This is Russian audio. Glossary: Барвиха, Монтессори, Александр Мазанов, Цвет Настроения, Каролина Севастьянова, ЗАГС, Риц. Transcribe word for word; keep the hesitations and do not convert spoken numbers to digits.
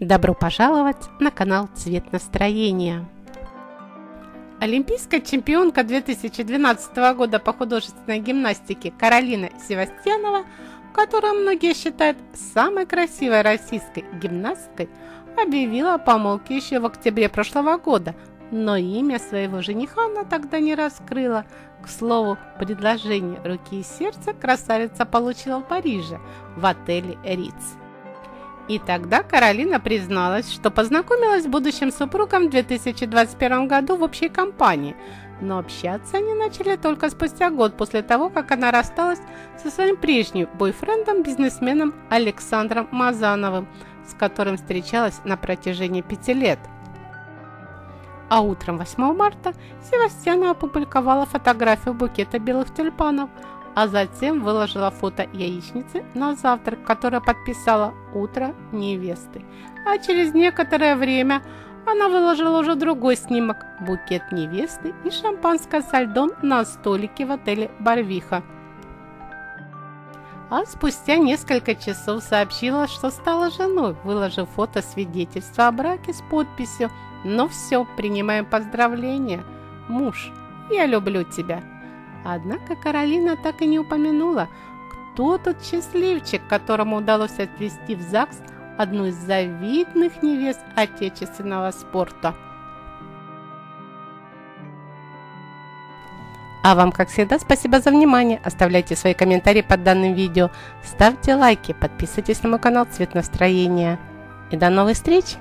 Добро пожаловать на канал Цвет Настроения. Олимпийская чемпионка две тысячи двенадцатого года по художественной гимнастике Каролина Севастьянова, которую многие считают самой красивой российской гимнасткой, объявила о помолвке еще в октябре прошлого года, но имя своего жениха она тогда не раскрыла. К слову, предложение руки и сердца красавица получила в Париже в отеле Риц. И тогда Каролина призналась, что познакомилась с будущим супругом в две тысячи двадцать первом году в общей компании, но общаться они начали только спустя год после того, как она рассталась со своим прежним бойфрендом-бизнесменом Александром Мазановым, с которым встречалась на протяжении пяти лет. А утром восьмого марта Севастьянова опубликовала фотографию букета белых тюльпанов, а затем выложила фото яичницы на завтрак, которое подписала «Утро невесты». А через некоторое время она выложила уже другой снимок – букет невесты и шампанское со льдом на столике в отеле «Барвиха». А спустя несколько часов сообщила, что стала женой, выложив фото свидетельства о браке с подписью: «Ну все, принимаем поздравления, муж, я люблю тебя». Однако Каролина так и не упомянула, кто тот счастливчик, которому удалось отвезти в ЗАГС одну из завидных невест отечественного спорта. А вам, как всегда, спасибо за внимание. Оставляйте свои комментарии под данным видео, ставьте лайки, подписывайтесь на мой канал Цвет Настроения. И до новых встреч!